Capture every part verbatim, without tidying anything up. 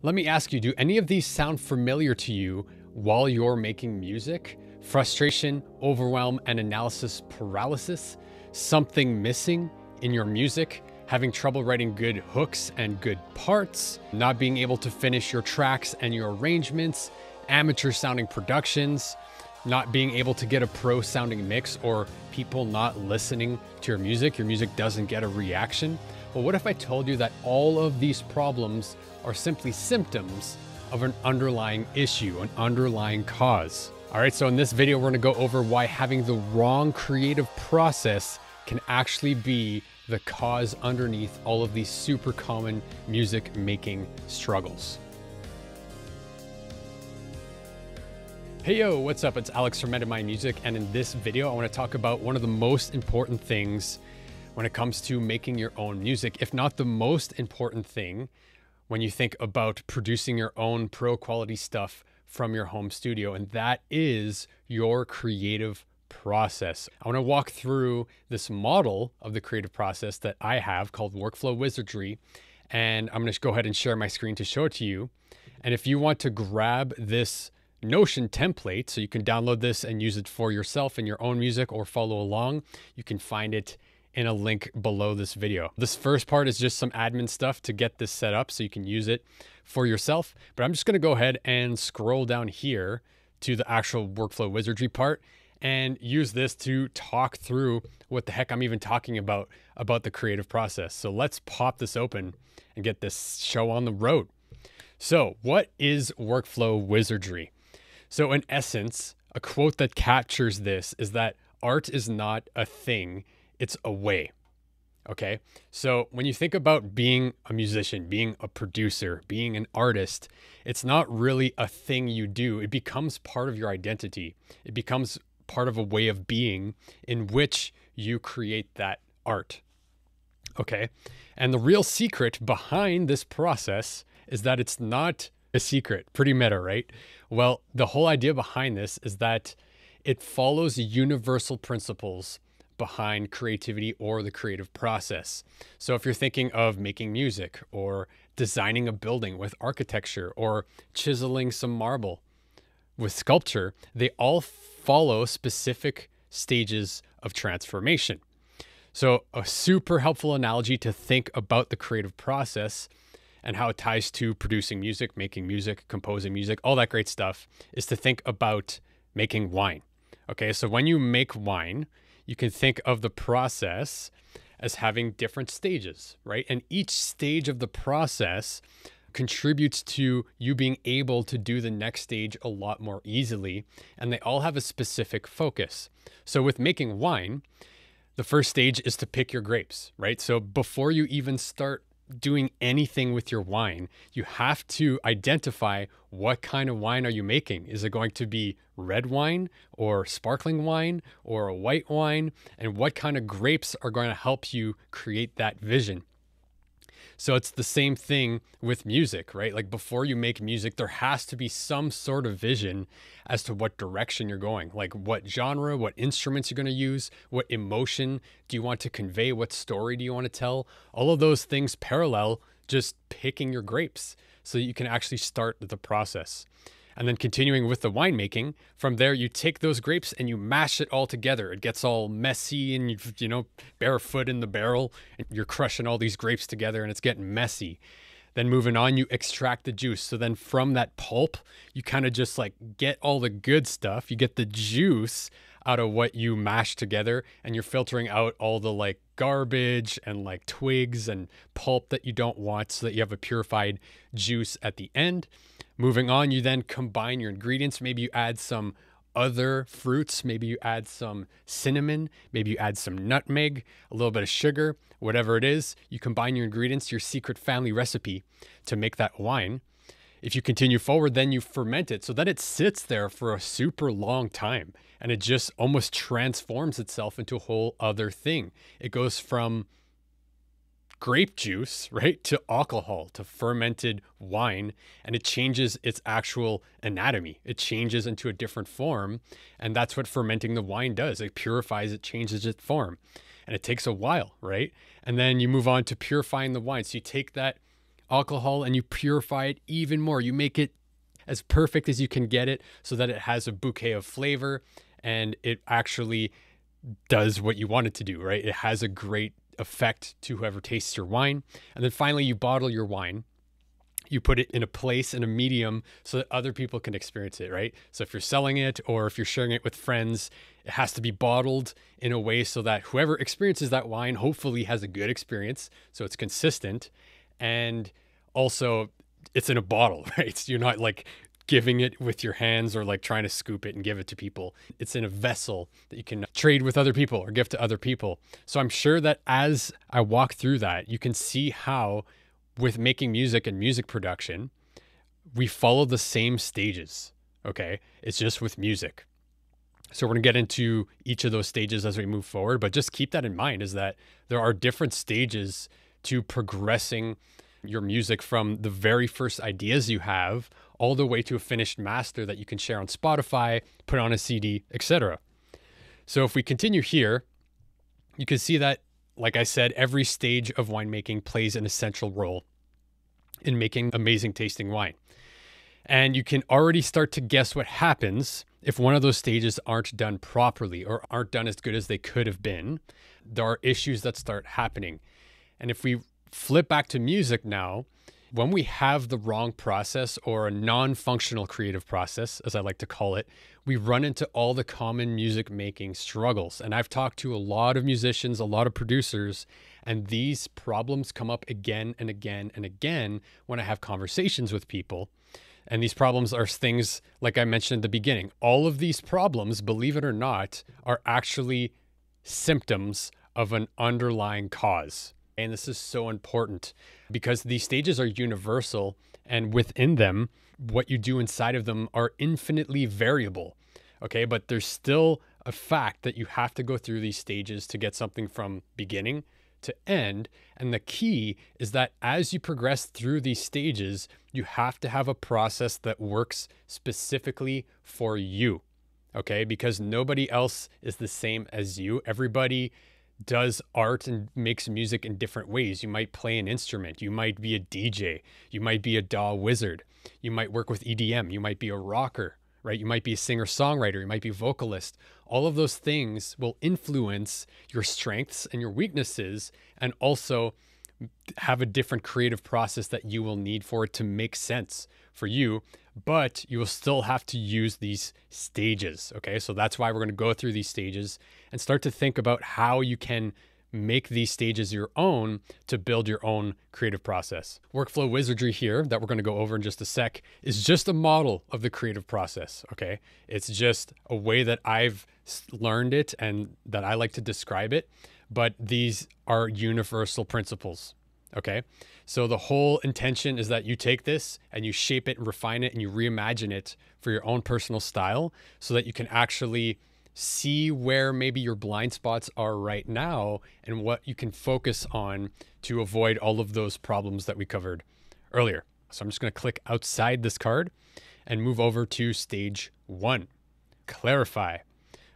Let me ask you, do any of these sound familiar to you while you're making music? Frustration, overwhelm, and analysis paralysis? Something missing in your music? Having trouble writing good hooks and good parts? Not being able to finish your tracks and your arrangements? Amateur sounding productions? Not being able to get a pro sounding mix, or people not listening to your music? Your music doesn't get a reaction? Well, what if I told you that all of these problems are simply symptoms of an underlying issue, an underlying cause? All right, so in this video, we're gonna go over why having the wrong creative process can actually be the cause underneath all of these super common music making struggles. Hey yo, what's up? It's Alex from Meta Mind Music, and in this video, I wanna talk about one of the most important things when it comes to making your own music, if not the most important thing, when you think about producing your own pro quality stuff from your home studio, and that is your creative process. I wanna walk through this model of the creative process that I have called Workflow Wizardry, and I'm gonna go ahead and share my screen to show it to you. And if you want to grab this Notion template, so you can download this and use it for yourself in your own music or follow along, you can find it in a link below this video. This first part is just some admin stuff to get this set up so you can use it for yourself. But I'm just gonna go ahead and scroll down here to the actual Workflow Wizardry part and use this to talk through what the heck I'm even talking about, about the creative process. So let's pop this open and get this show on the road. So what is Workflow Wizardry? So in essence, a quote that captures this is that art is not a thing, it's a way, okay? So when you think about being a musician, being a producer, being an artist, it's not really a thing you do. It becomes part of your identity. It becomes part of a way of being in which you create that art, okay? And the real secret behind this process is that it's not a secret. Pretty meta, right? Well, the whole idea behind this is that it follows universal principles behind creativity or the creative process. So if you're thinking of making music or designing a building with architecture or chiseling some marble with sculpture, they all follow specific stages of transformation. So a super helpful analogy to think about the creative process and how it ties to producing music, making music, composing music, all that great stuff, is to think about making wine. Okay, so when you make wine, you can think of the process as having different stages, right? And each stage of the process contributes to you being able to do the next stage a lot more easily, and they all have a specific focus. So with making wine, the first stage is to pick your grapes, right? So before you even start doing anything with your wine, you have to identify what kind of wine are you making. Is it going to be red wine or sparkling wine or a white wine? And what kind of grapes are going to help you create that vision? So it's the same thing with music, right? Like before you make music, there has to be some sort of vision as to what direction you're going, like what genre, what instruments you're going to use, what emotion do you want to convey, what story do you want to tell? All of those things parallel just picking your grapes so that you can actually start the process. And then continuing with the winemaking, from there you take those grapes and you mash it all together. It gets all messy and, you, you know, barefoot in the barrel, and you're crushing all these grapes together and it's getting messy. Then moving on, you extract the juice. So then from that pulp, you kind of just like get all the good stuff. You get the juice out of what you mash together, and you're filtering out all the like garbage and like twigs and pulp that you don't want so that you have a purified juice at the end. Moving on, you then combine your ingredients. Maybe you add some other fruits. Maybe you add some cinnamon. Maybe you add some nutmeg, a little bit of sugar, whatever it is. You combine your ingredients, your secret family recipe to make that wine. If you continue forward, then you ferment it. So then it sits there for a super long time, and it just almost transforms itself into a whole other thing. It goes from grape juice, right, to alcohol, to fermented wine, and it changes its actual anatomy. It changes into a different form, and that's what fermenting the wine does. It purifies, it changes its form, and it takes a while, right? And then you move on to purifying the wine. So you take that alcohol and you purify it even more. You make it as perfect as you can get it so that it has a bouquet of flavor and it actually does what you want it to do, right? It has a great effect to whoever tastes your wine. And then finally, you bottle your wine. You put it in a place, in a medium, so that other people can experience it, right? So if you're selling it or if you're sharing it with friends, it has to be bottled in a way so that whoever experiences that wine hopefully has a good experience, so it's consistent. And also, it's in a bottle, right? So you're not like giving it with your hands or like trying to scoop it and give it to people. It's in a vessel that you can trade with other people or give to other people. So I'm sure that as I walk through that, you can see how with making music and music production, we follow the same stages, okay? It's just with music. So we're gonna get into each of those stages as we move forward, but just keep that in mind, is that there are different stages to progressing your music from the very first ideas you have all the way to a finished master that you can share on Spotify, put on a C D, et cetera. So if we continue here, you can see that, like I said, every stage of winemaking plays an essential role in making amazing tasting wine. And you can already start to guess what happens if one of those stages aren't done properly or aren't done as good as they could have been. There are issues that start happening. And if we flip back to music now, when we have the wrong process or a non-functional creative process, as I like to call it, we run into all the common music making struggles. And I've talked to a lot of musicians, a lot of producers, and these problems come up again and again and again when I have conversations with people. And these problems are things like I mentioned at the beginning. All of these problems, believe it or not, are actually symptoms of an underlying cause. And this is so important because these stages are universal, and within them, what you do inside of them are infinitely variable, okay? But there's still a fact that you have to go through these stages to get something from beginning to end. And the key is that as you progress through these stages, you have to have a process that works specifically for you, okay? Because nobody else is the same as you. Everybody does art and makes music in different ways. You might play an instrument. You might be a D J. You might be a D A W wizard. You might work with E D M. You might be a rocker, right? You might be a singer-songwriter. You might be a vocalist. All of those things will influence your strengths and your weaknesses, and also have a different creative process that you will need for it to make sense for you, but you will still have to use these stages, okay? So that's why we're going to go through these stages and start to think about how you can make these stages your own to build your own creative process. Workflow Wizardry here that we're going to go over in just a sec is just a model of the creative process, okay? It's just a way that I've learned it and that I like to describe it, but these are universal principles, okay? So the whole intention is that you take this and you shape it and refine it and you reimagine it for your own personal style so that you can actually see where maybe your blind spots are right now and what you can focus on to avoid all of those problems that we covered earlier. So I'm just gonna click outside this card and move over to stage one, clarify.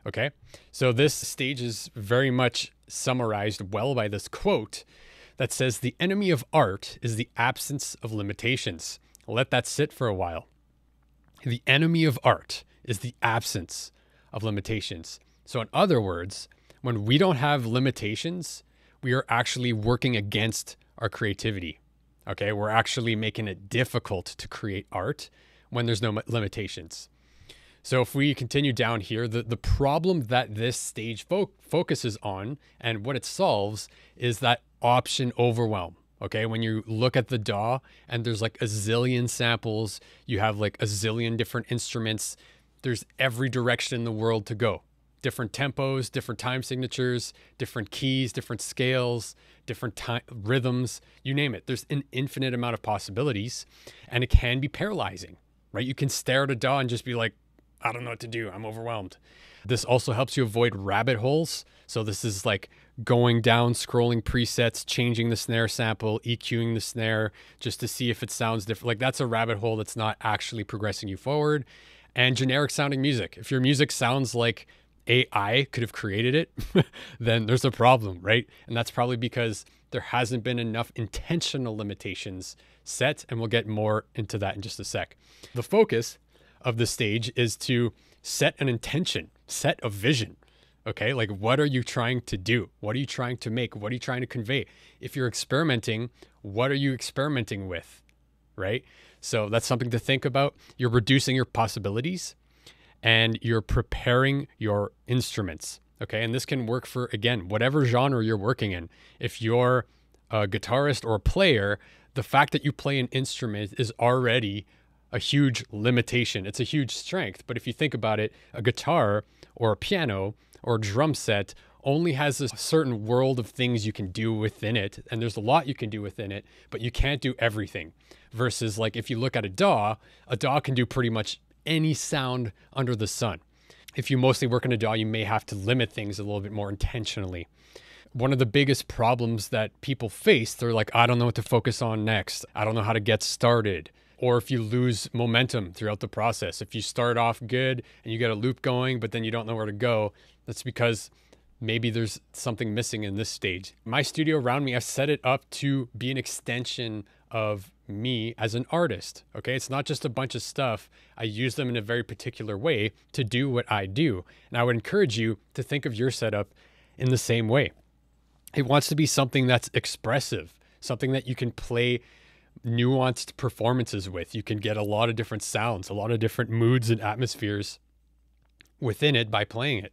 Okay, so this stage is very much summarized well by this quote that says, "The enemy of art is the absence of limitations." Let that sit for a while. The enemy of art is the absence of limitations. So in other words, when we don't have limitations, we are actually working against our creativity. Okay, we're actually making it difficult to create art when there's no limitations. So if we continue down here, the, the problem that this stage fo- focuses on and what it solves is that option overwhelm, okay? When you look at the D A W and there's like a zillion samples, you have like a zillion different instruments, there's every direction in the world to go. Different tempos, different time signatures, different keys, different scales, different time, rhythms, you name it. There's an infinite amount of possibilities and it can be paralyzing, right? You can stare at a D A W and just be like, I don't know what to do. I'm overwhelmed. This also helps you avoid rabbit holes. So this is like going down, scrolling presets, changing the snare sample, EQing the snare just to see if it sounds different. Like that's a rabbit hole that's not actually progressing you forward. And generic sounding music. If your music sounds like A I could have created it, then there's a problem, right? And that's probably because there hasn't been enough intentional limitations set, and we'll get more into that in just a sec. The focus of the stage is to set an intention, set a vision, okay? Like, what are you trying to do? What are you trying to make? What are you trying to convey? If you're experimenting, what are you experimenting with, right? So that's something to think about. You're reducing your possibilities and you're preparing your instruments, okay? And this can work for, again, whatever genre you're working in. If you're a guitarist or a player, the fact that you play an instrument is already a huge limitation. It's a huge strength. But if you think about it, a guitar or a piano or a drum set only has a certain world of things you can do within it. And there's a lot you can do within it, but you can't do everything. Versus, like, if you look at a D A W, a D A W can do pretty much any sound under the sun. If you mostly work in a D A W, you may have to limit things a little bit more intentionally. One of the biggest problems that people face, they're like, I don't know what to focus on next. I don't know how to get started. Or if you lose momentum throughout the process, if you start off good and you get a loop going, but then you don't know where to go, that's because maybe there's something missing in this stage. My studio around me, I've set it up to be an extension of me as an artist, okay? It's not just a bunch of stuff. I use them in a very particular way to do what I do. And I would encourage you to think of your setup in the same way. It wants to be something that's expressive, something that you can play nuanced performances with. You can get a lot of different sounds, a lot of different moods and atmospheres within it by playing it.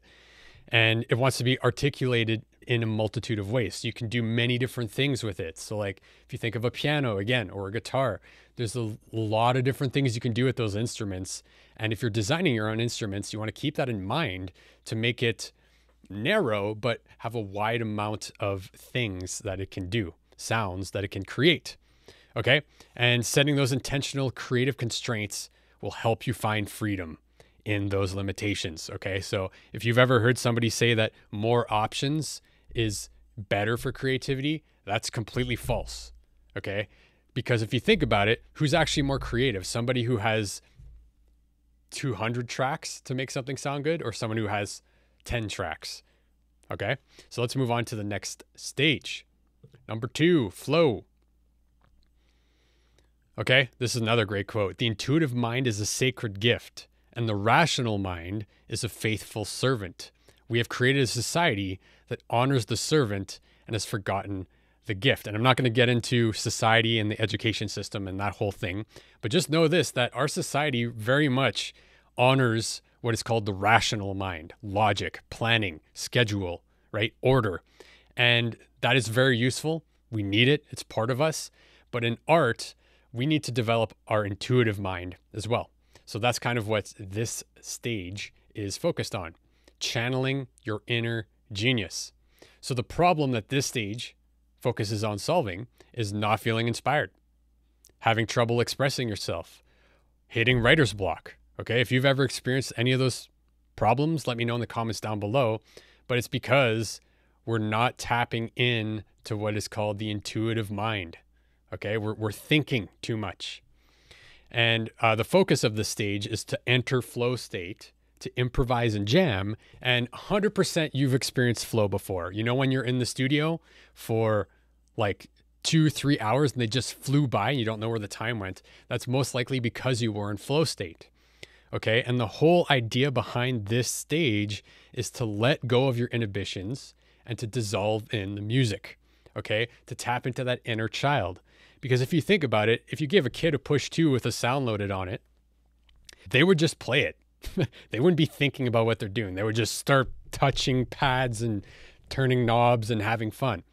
And it wants to be articulated in a multitude of ways. So you can do many different things with it. So, like, if you think of a piano again, or a guitar, there's a lot of different things you can do with those instruments. And if you're designing your own instruments, you want to keep that in mind to make it narrow, but have a wide amount of things that it can do, sounds that it can create. Okay. And setting those intentional creative constraints will help you find freedom in those limitations. Okay. So if you've ever heard somebody say that more options is better for creativity, that's completely false. Okay. Because if you think about it, who's actually more creative? Somebody who has two hundred tracks to make something sound good, or someone who has ten tracks? Okay. So let's move on to the next stage. Number two, flow. Okay, this is another great quote. The intuitive mind is a sacred gift, and the rational mind is a faithful servant. We have created a society that honors the servant and has forgotten the gift. And I'm not going to get into society and the education system and that whole thing, but just know this, that our society very much honors what is called the rational mind, logic, planning, schedule, right? Order. And that is very useful. We need it. It's part of us. But in art, we need to develop our intuitive mind as well. So that's kind of what this stage is focused on, channeling your inner genius. So the problem that this stage focuses on solving is not feeling inspired, having trouble expressing yourself, hitting writer's block. Okay, if you've ever experienced any of those problems, let me know in the comments down below. But it's because we're not tapping in to what is called the intuitive mind. Okay, we're, we're thinking too much. And uh, the focus of the stage is to enter flow state, to improvise and jam. And one hundred percent you've experienced flow before. You know, when you're in the studio for like two, three hours and they just flew by and you don't know where the time went. That's most likely because you were in flow state. Okay, and the whole idea behind this stage is to let go of your inhibitions and to dissolve in the music. Okay, to tap into that inner child. Because if you think about it, if you give a kid a Push two with a sound loaded on it, they would just play it. They wouldn't be thinking about what they're doing. They would just start touching pads and turning knobs and having fun.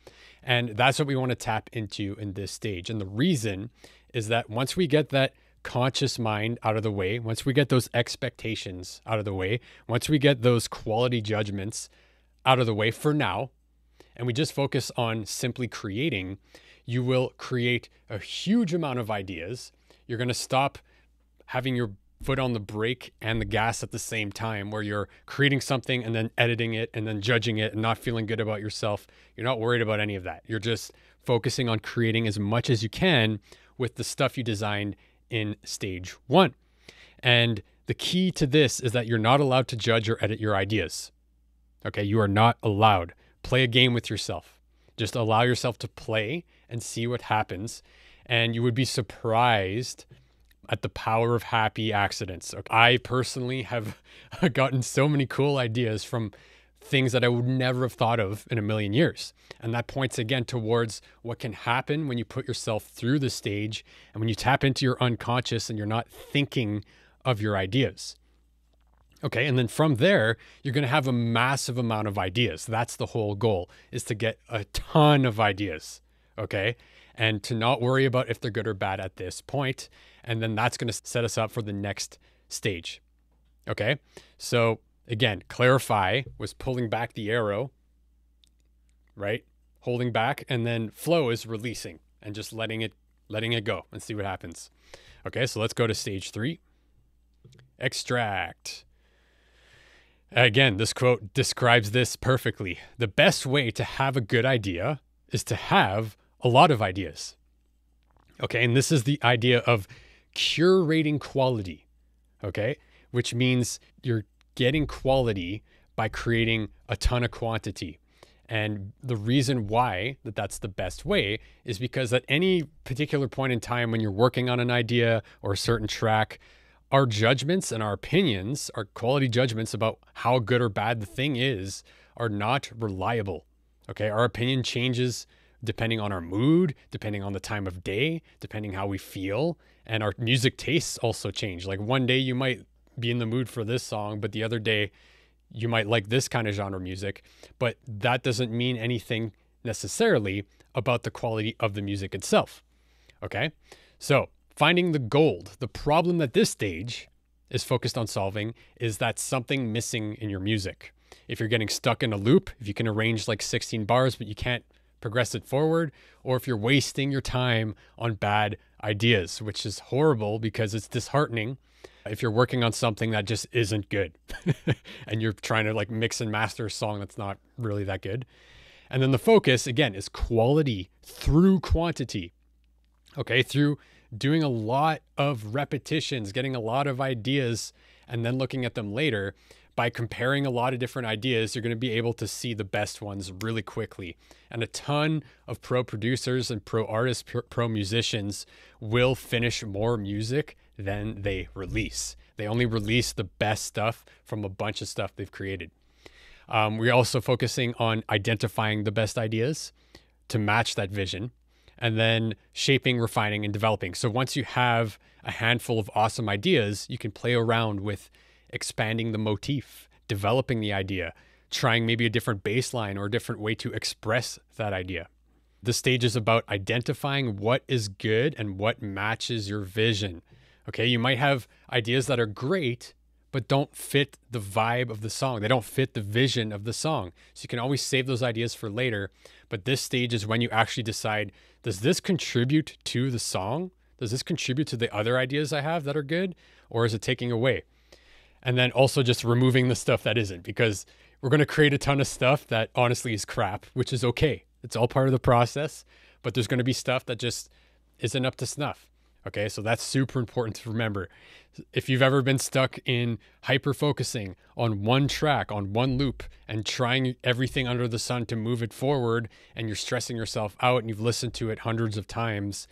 And that's what we want to tap into in this stage. And the reason is that once we get that conscious mind out of the way, once we get those expectations out of the way, once we get those quality judgments out of the way for now, and we just focus on simply creating, you will create a huge amount of ideas. You're going to stop having your foot on the brake and the gas at the same time, where you're creating something and then editing it and then judging it and not feeling good about yourself. You're not worried about any of that. You're just focusing on creating as much as you can with the stuff you designed in stage one. And the key to this is that you're not allowed to judge or edit your ideas. Okay, you are not allowed. Play a game with yourself. Just allow yourself to play and see what happens. And you would be surprised at the power of happy accidents. Okay. I personally have gotten so many cool ideas from things that I would never have thought of in a million years. And that points again towards what can happen when you put yourself through the stage and when you tap into your unconscious and you're not thinking of your ideas. Okay, and then from there, you're gonna have a massive amount of ideas. That's the whole goal, is to get a ton of ideas, okay? And to not worry about if they're good or bad at this point. And then that's gonna set us up for the next stage, okay? So again, clarify was pulling back the arrow, right? Holding back, and then flow is releasing and just letting it, letting it go and see what happens. Okay, so let's go to stage three, extract. Again, this quote describes this perfectly. The best way to have a good idea is to have a lot of ideas. Okay, and this is the idea of curating quality, okay? Which means you're getting quality by creating a ton of quantity. And the reason why that that's the best way is because at any particular point in time when you're working on an idea or a certain track, our judgments and our opinions, our quality judgments about how good or bad the thing is, are not reliable, okay? Our opinion changes depending on our mood, depending on the time of day, depending how we feel, and our music tastes also change. Like one day you might be in the mood for this song, but the other day you might like this kind of genre music, but that doesn't mean anything necessarily about the quality of the music itself, okay? So finding the gold, the problem that this stage is focused on solving is that something missing in your music. If you're getting stuck in a loop, if you can arrange like sixteen bars, but you can't progress it forward, or if you're wasting your time on bad ideas, which is horrible because it's disheartening if you're working on something that just isn't good and you're trying to like mix and master a song that's not really that good. And then the focus again is quality through quantity, okay? Through doing a lot of repetitions, getting a lot of ideas, and then looking at them later. By comparing a lot of different ideas, you're going to be able to see the best ones really quickly. And a ton of pro producers and pro artists, pro musicians will finish more music than they release. They only release the best stuff from a bunch of stuff they've created. Um, we're also focusing on identifying the best ideas to match that vision, and then shaping, refining, and developing. So once you have a handful of awesome ideas, you can play around with expanding the motif, developing the idea, trying maybe a different bass line or a different way to express that idea. This stage is about identifying what is good and what matches your vision. Okay, you might have ideas that are great, but don't fit the vibe of the song. They don't fit the vision of the song. So you can always save those ideas for later. But this stage is when you actually decide, does this contribute to the song? Does this contribute to the other ideas I have that are good? Or is it taking away? And then also just removing the stuff that isn't, because we're going to create a ton of stuff that honestly is crap, which is okay. It's all part of the process, but there's going to be stuff that just isn't up to snuff. Okay, so that's super important to remember. If you've ever been stuck in hyper-focusing on one track, on one loop, and trying everything under the sun to move it forward, and you're stressing yourself out and you've listened to it hundreds of times,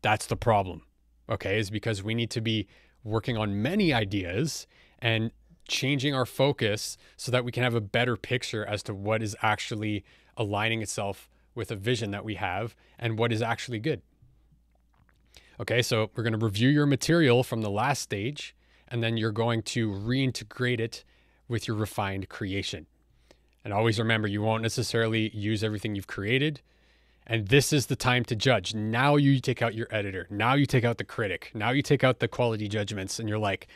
that's the problem, okay? Is because we need to be working on many ideas and changing our focus so that we can have a better picture as to what is actually aligning itself with a vision that we have and what is actually good. Okay, so we're going to review your material from the last stage, and then you're going to reintegrate it with your refined creation. And always remember, you won't necessarily use everything you've created. And this is the time to judge. Now you take out your editor. Now you take out the critic. Now you take out the quality judgments, and you're like,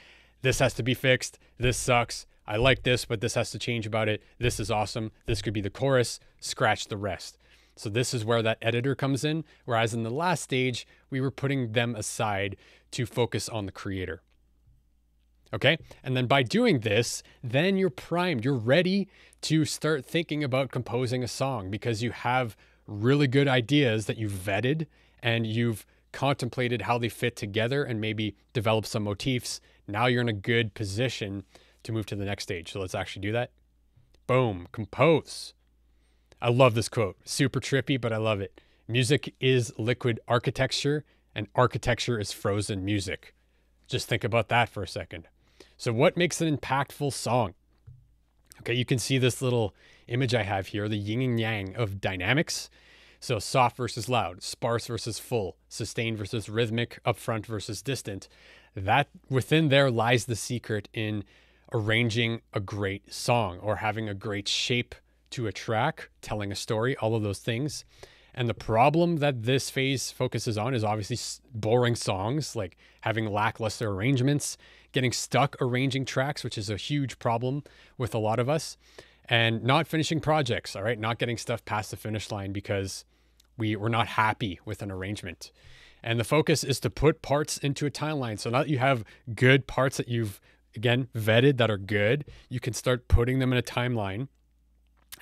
this has to be fixed. This sucks. I like this, but this has to change about it. This is awesome. This could be the chorus. Scratch the rest. So this is where that editor comes in, whereas in the last stage, we were putting them aside to focus on the creator. Okay, and then by doing this, then you're primed, you're ready to start thinking about composing a song because you have really good ideas that you've vetted and you've contemplated how they fit together and maybe develop some motifs. Now you're in a good position to move to the next stage. So let's actually do that. Boom. Compose. I love this quote. Super trippy, but I love it. Music is liquid architecture, and architecture is frozen music. Just think about that for a second. So what makes an impactful song? Okay, you can see this little image I have here, the yin and yang of dynamics. So soft versus loud, sparse versus full, sustained versus rhythmic, upfront versus distant. That within there lies the secret in arranging a great song or having a great shape to a track, telling a story, all of those things. And the problem that this phase focuses on is obviously boring songs, like having lackluster arrangements, getting stuck arranging tracks, which is a huge problem with a lot of us, and not finishing projects, all right? Not getting stuff past the finish line because we were not happy with an arrangement. And the focus is to put parts into a timeline. So now that you have good parts that you've, again, vetted that are good, you can start putting them in a timeline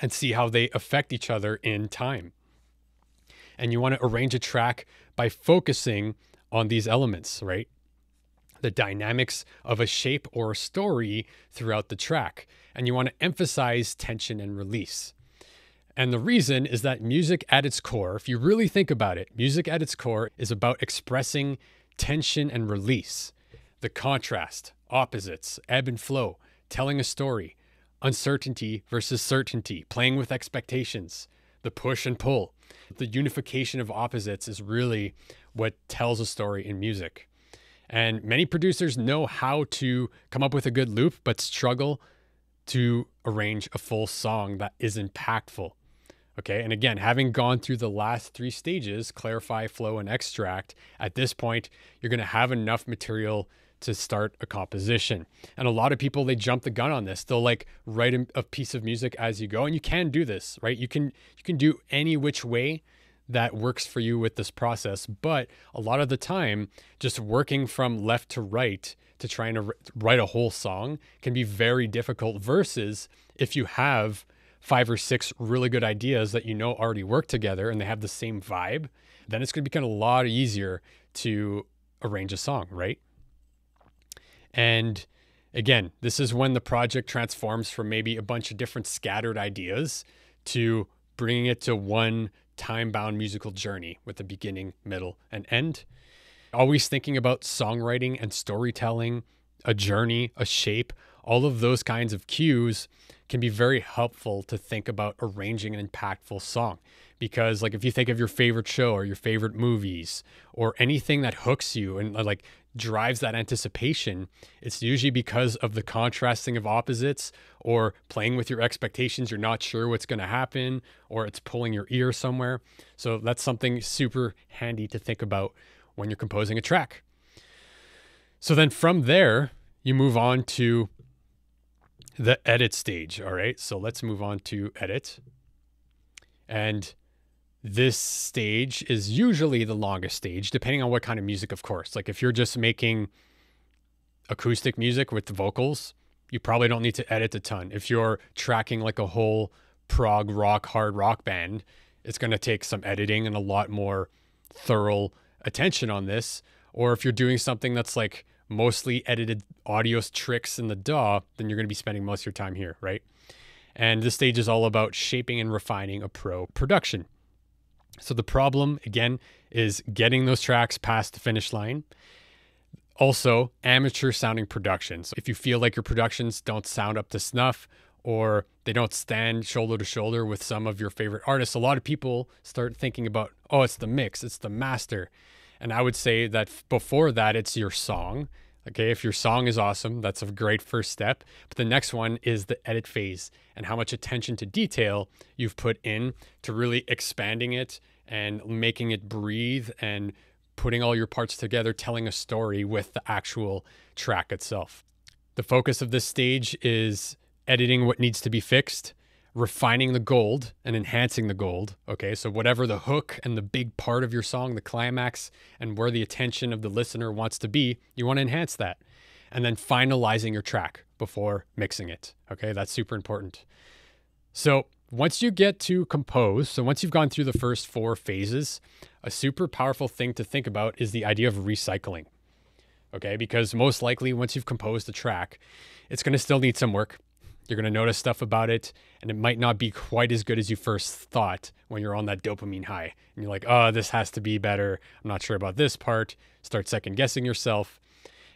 and see how they affect each other in time. And you want to arrange a track by focusing on these elements, right? The dynamics of a shape or a story throughout the track. And you want to emphasize tension and release. And the reason is that music at its core, if you really think about it, music at its core is about expressing tension and release, the contrast, opposites, ebb and flow, telling a story, uncertainty versus certainty, playing with expectations, the push and pull. The unification of opposites is really what tells a story in music. And many producers know how to come up with a good loop, but struggle to arrange a full song that is impactful. Okay, and again, having gone through the last three stages, clarify, flow, and extract, at this point, you're gonna have enough material to start a composition. And a lot of people, they jump the gun on this. They'll like write a piece of music as you go, and you can do this, right? You can, you can do any which way that works for you with this process. But a lot of the time, just working from left to right to trying to write a whole song can be very difficult versus if you have five or six really good ideas that you know already work together and they have the same vibe, then it's gonna become a lot easier to arrange a song, right? And again, this is when the project transforms from maybe a bunch of different scattered ideas to bringing it to one time-bound musical journey with a beginning, middle, and end. Always thinking about songwriting and storytelling, a journey, a shape, all of those kinds of cues can be very helpful to think about arranging an impactful song. Because like if you think of your favorite show or your favorite movies or anything that hooks you and like drives that anticipation, it's usually because of the contrasting of opposites or playing with your expectations. You're not sure what's going to happen, or it's pulling your ear somewhere. So that's something super handy to think about when you're composing a track. So then from there, you move on to the edit stage. All right, so let's move on to edit. And this stage is usually the longest stage, depending on what kind of music, of course. Like if you're just making acoustic music with the vocals, you probably don't need to edit a ton. If you're tracking like a whole prog rock, hard rock band, it's going to take some editing and a lot more thorough attention on this. Or if you're doing something that's like mostly edited audio tricks in the D A W, then you're going to be spending most of your time here, right? And this stage is all about shaping and refining a pro production. So the problem, again, is getting those tracks past the finish line. Also, amateur sounding productions. If you feel like your productions don't sound up to snuff or they don't stand shoulder to shoulder with some of your favorite artists, a lot of people start thinking about, oh, it's the mix, it's the master. And I would say that before that, it's your song. Okay, if your song is awesome, that's a great first step. But the next one is the edit phase and how much attention to detail you've put in to really expanding it and making it breathe and putting all your parts together, telling a story with the actual track itself. The focus of this stage is editing what needs to be fixed, refining the gold and enhancing the gold. Okay, so whatever the hook and the big part of your song, the climax and where the attention of the listener wants to be, you want to enhance that. And then finalizing your track before mixing it. Okay, that's super important. So once you get to compose, so once you've gone through the first four phases, a super powerful thing to think about is the idea of recycling. Okay, because most likely once you've composed the track, it's going to still need some work. You're going to notice stuff about it, and it might not be quite as good as you first thought when you're on that dopamine high. And you're like, oh, this has to be better. I'm not sure about this part. Start second guessing yourself.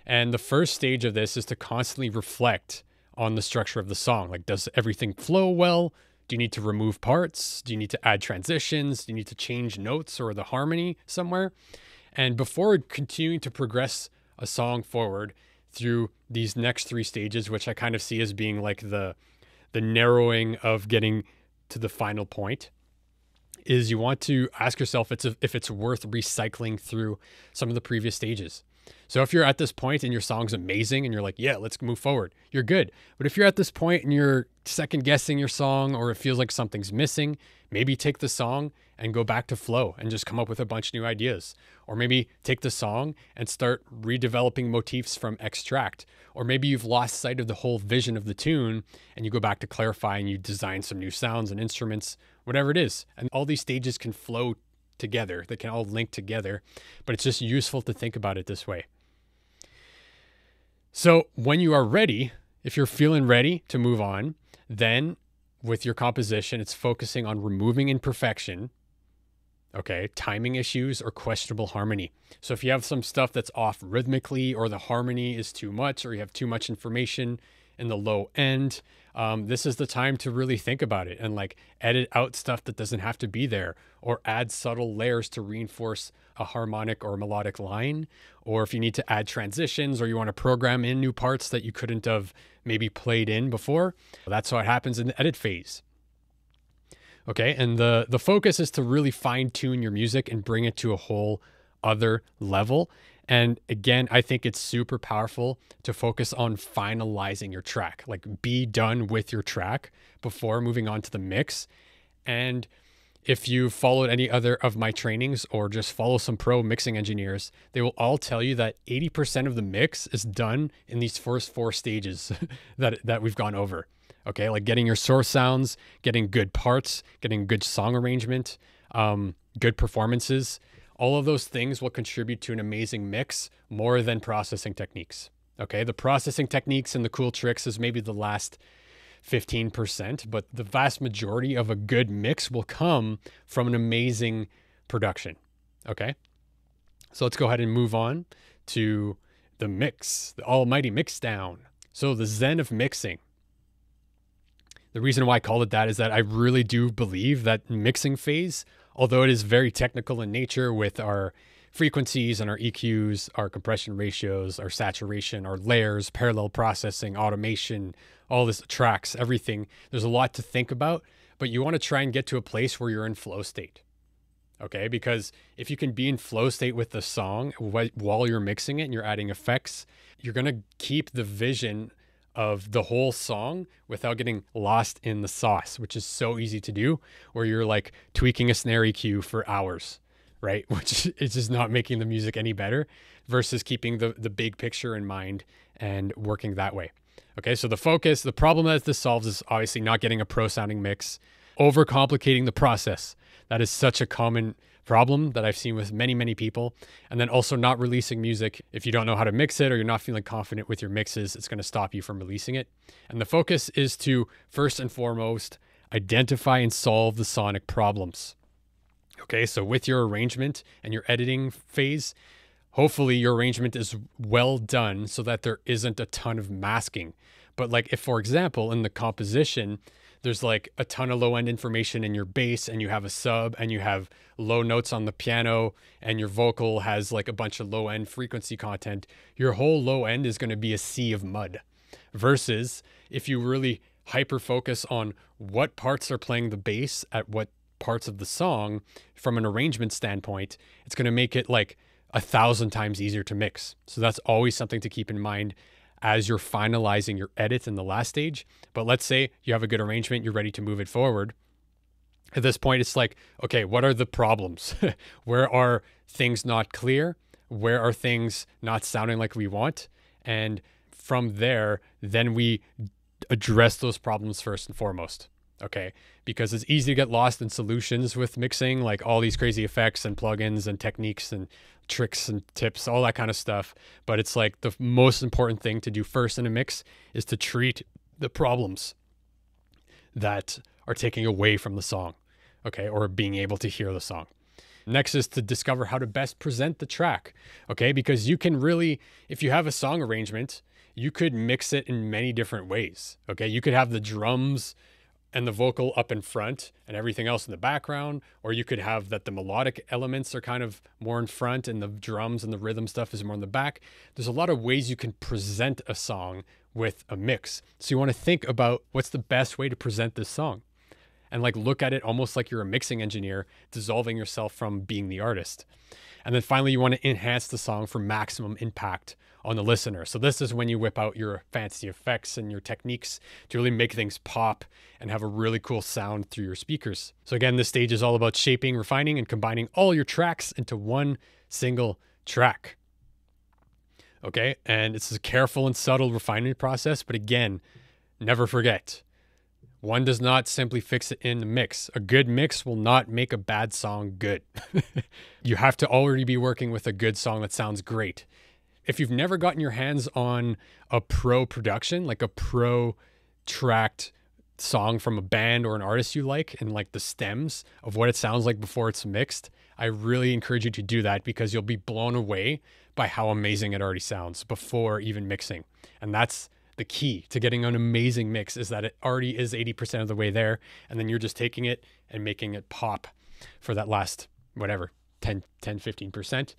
And the first stage of this is to constantly reflect on the structure of the song. Like, does everything flow well? Do you need to remove parts? Do you need to add transitions? Do you need to change notes or the harmony somewhere? And before continuing to progress a song forward through these next three stages, which I kind of see as being like the the narrowing of getting to the final point, is you want to ask yourself it's a, if it's worth recycling through some of the previous stages. So if you're at this point and your song's amazing and you're like, yeah, let's move forward, you're good. But if you're at this point and you're second guessing your song, or it feels like something's missing, maybe take the song and go back to flow and just come up with a bunch of new ideas. Or maybe take the song and start redeveloping motifs from extract. Or maybe you've lost sight of the whole vision of the tune and you go back to clarify and you design some new sounds and instruments, whatever it is. And all these stages can flow together. They can all link together, but it's just useful to think about it this way. So when you are ready, if you're feeling ready to move on, then with your composition, it's focusing on removing imperfection, okay, timing issues, or questionable harmony. So if you have some stuff that's off rhythmically, or the harmony is too much, or you have too much information in the low end, um, this is the time to really think about it and like edit out stuff that doesn't have to be there, or add subtle layers to reinforce a harmonic or melodic line. Or if you need to add transitions, or you want to program in new parts that you couldn't have maybe played in before, that's how it happens in the edit phase. Okay, and the, the focus is to really fine tune your music and bring it to a whole other level. And again, I think it's super powerful to focus on finalizing your track, like be done with your track before moving on to the mix. And if you've followed any other of my trainings, or just follow some pro mixing engineers, they will all tell you that eighty percent of the mix is done in these first four stages that, that we've gone over. Okay, like getting your source sounds, getting good parts, getting good song arrangement, um, good performances. All of those things will contribute to an amazing mix more than processing techniques. Okay, the processing techniques and the cool tricks is maybe the last fifteen percent, but the vast majority of a good mix will come from an amazing production. Okay, so let's go ahead and move on to the mix, the almighty mix down. So the zen of mixing. The reason why I call it that is that I really do believe that mixing phase, although it is very technical in nature with our frequencies and our E Qs, our compression ratios, our saturation, our layers, parallel processing, automation, all this, tracks, everything. There's a lot to think about, but you want to try and get to a place where you're in flow state. Okay, because if you can be in flow state with the song while you're mixing it and you're adding effects, you're going to keep the vision of the whole song without getting lost in the sauce, which is so easy to do, where you're like tweaking a snare E Q for hours, right? Which is just not making the music any better, versus keeping the, the big picture in mind and working that way. Okay, so the focus, the problem that this solves is obviously not getting a pro sounding mix, overcomplicating the process. That is such a common problem that I've seen with many, many people. And then also not releasing music. If you don't know how to mix it, or you're not feeling confident with your mixes, it's going to stop you from releasing it. And the focus is to first and foremost identify and solve the sonic problems. Okay, so with your arrangement and your editing phase, hopefully your arrangement is well done so that there isn't a ton of masking. But like if, for example, in the composition, there's like a ton of low end information in your bass, and you have a sub, and you have low notes on the piano, and your vocal has like a bunch of low end frequency content. Your whole low end is going to be a sea of mud, versus if you really hyper focus on what parts are playing the bass at what parts of the song from an arrangement standpoint, it's going to make it like a thousand times easier to mix. So that's always something to keep in mind as you're finalizing your edit in the last stage. But let's say you have a good arrangement, you're ready to move it forward. At this point, it's like, okay, what are the problems? Where are things not clear? Where are things not sounding like we want? And from there, then we address those problems first and foremost. Okay, because it's easy to get lost in solutions with mixing, like all these crazy effects and plugins and techniques and tricks and tips, all that kind of stuff. But it's like the most important thing to do first in a mix is to treat the problems. that are taking away from the song, okay, or being able to hear the song. Next is to discover how to best present the track, okay, because you can really, if you have a song arrangement, you could mix it in many different ways, okay? You could have the drums and the vocal up in front and everything else in the background, or you could have that the melodic elements are kind of more in front and the drums and the rhythm stuff is more in the back. There's a lot of ways you can present a song with a mix. So you want to think about what's the best way to present this song and like look at it almost like you're a mixing engineer, dissolving yourself from being the artist. And then finally, you want to enhance the song for maximum impact on the listener. So this is when you whip out your fancy effects and your techniques to really make things pop and have a really cool sound through your speakers. So again, this stage is all about shaping, refining, and combining all your tracks into one single track. Okay, and it's a careful and subtle refining process, but again, never forget, one does not simply fix it in the mix. A good mix will not make a bad song good. You have to already be working with a good song that sounds great. If you've never gotten your hands on a pro production, like a pro tracked song from a band or an artist you like, and like the stems of what it sounds like before it's mixed, I really encourage you to do that because you'll be blown away by how amazing it already sounds before even mixing. And that's the key to getting an amazing mix, is that it already is eighty percent of the way there. And then you're just taking it and making it pop for that last, whatever, ten, fifteen percent.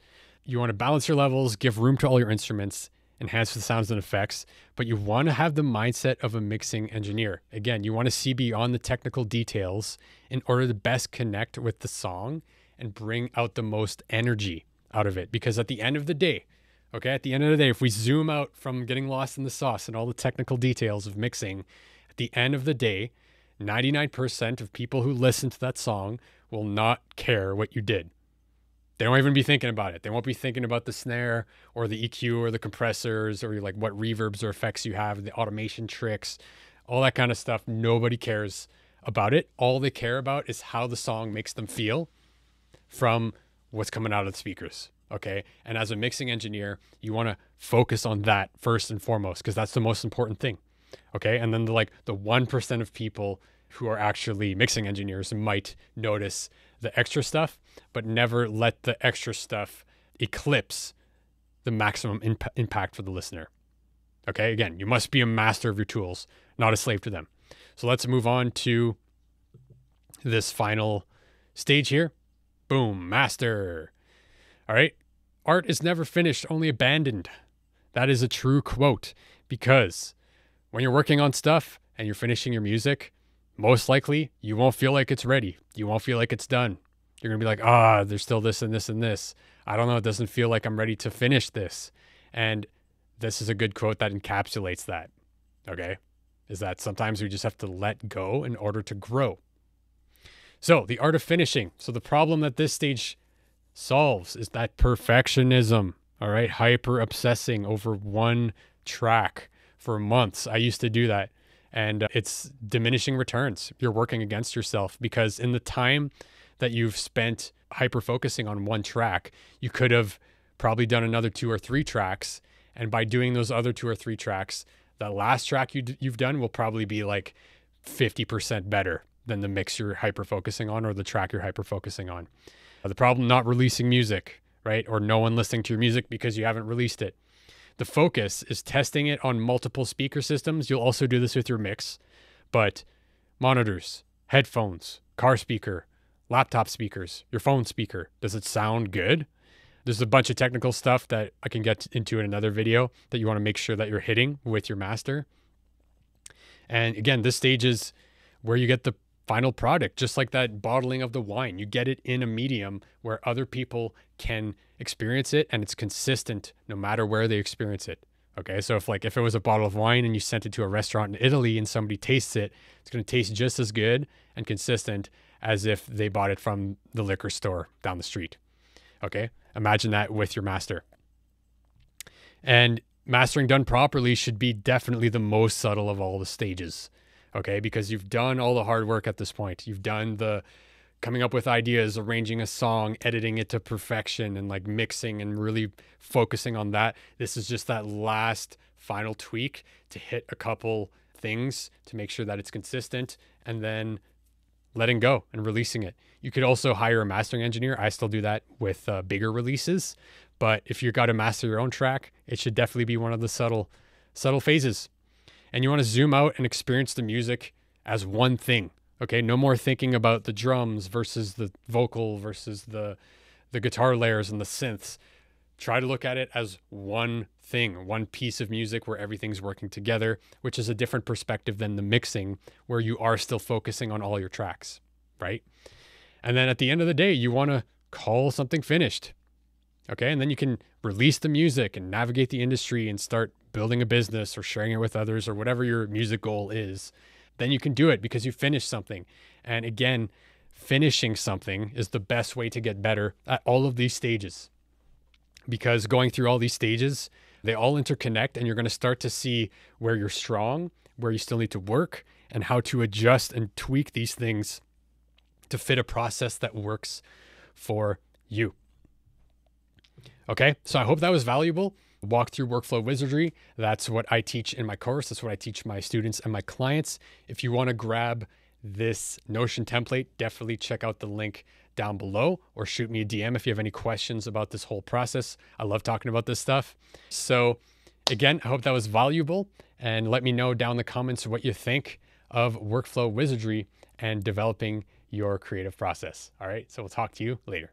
You want to balance your levels, give room to all your instruments, enhance the sounds and effects, but you want to have the mindset of a mixing engineer. Again, you want to see beyond the technical details in order to best connect with the song and bring out the most energy out of it. Because at the end of the day, okay, at the end of the day, if we zoom out from getting lost in the sauce and all the technical details of mixing, at the end of the day, ninety-nine percent of people who listen to that song will not care what you did. They don't even be thinking about it. They won't be thinking about the snare or the E Q or the compressors or like what reverbs or effects you have, the automation tricks, all that kind of stuff. Nobody cares about it. All they care about is how the song makes them feel from what's coming out of the speakers, okay? And as a mixing engineer, you want to focus on that first and foremost because that's the most important thing, okay? And then the, like the one percent of people who are actually mixing engineers might notice the extra stuff, but never let the extra stuff eclipse the maximum imp impact for the listener. Okay, again, you must be a master of your tools, not a slave to them. So let's move on to this final stage here. Boom, master. All right, art is never finished, only abandoned. That is a true quote, because when you're working on stuff and you're finishing your music, most likely you won't feel like it's ready. You won't feel like it's done. You're gonna be like, ah, there's still this and this and this. I don't know, it doesn't feel like I'm ready to finish this. And this is a good quote that encapsulates that, okay? Is that sometimes we just have to let go in order to grow. So the art of finishing. So the problem that this stage solves is that perfectionism, all right? Hyper obsessing over one track for months. I used to do that. And it's diminishing returns. You're working against yourself because in the time that you've spent hyper-focusing on one track, you could have probably done another two or three tracks. And by doing those other two or three tracks, the last track you d you've done will probably be like fifty percent better than the mix you're hyper-focusing on or the track you're hyper-focusing on. The problem, not releasing music, right? Or no one listening to your music because you haven't released it. The focus is testing it on multiple speaker systems. You'll also do this with your mix, but monitors, headphones, car speaker, laptop speakers, your phone speaker. Does it sound good? There's a bunch of technical stuff that I can get into in another video that you want to make sure that you're hitting with your master. And again, this stage is where you get the final product, just like that bottling of the wine. You get it in a medium where other people can experience it and it's consistent no matter where they experience it. Okay, so if like if it was a bottle of wine and you sent it to a restaurant in Italy and somebody tastes it, it's going to taste just as good and consistent as if they bought it from the liquor store down the street. Okay, imagine that with your master. And mastering done properly should be definitely the most subtle of all the stages. Okay, because you've done all the hard work at this point. You've done the coming up with ideas, arranging a song, editing it to perfection, and like mixing and really focusing on that. This is just that last final tweak to hit a couple things to make sure that it's consistent, and then letting go and releasing it. You could also hire a mastering engineer. I still do that with uh, bigger releases, but if you've got to master your own track, it should definitely be one of the subtle, subtle phases. And you want to zoom out and experience the music as one thing. Okay, no more thinking about the drums versus the vocal versus the, the guitar layers and the synths. Try to look at it as one thing, one piece of music where everything's working together, which is a different perspective than the mixing, where you are still focusing on all your tracks, right? And then at the end of the day, you want to call something finished, okay? And then you can release the music and navigate the industry and start building a business or sharing it with others or whatever your music goal is. Then you can do it because you finished something. And again, finishing something is the best way to get better at all of these stages, because going through all these stages, they all interconnect, and you're going to start to see where you're strong, where you still need to work, and how to adjust and tweak these things to fit a process that works for you. Okay, so I hope that was valuable. Walk through Workflow Wizardry. That's what I teach in my course. That's what I teach my students and my clients. If you want to grab this Notion template, definitely check out the link down below, or shoot me a D M if you have any questions about this whole process. I love talking about this stuff. So again, I hope that was valuable, and let me know down in the comments what you think of Workflow Wizardry and developing your creative process. All right, so we'll talk to you later.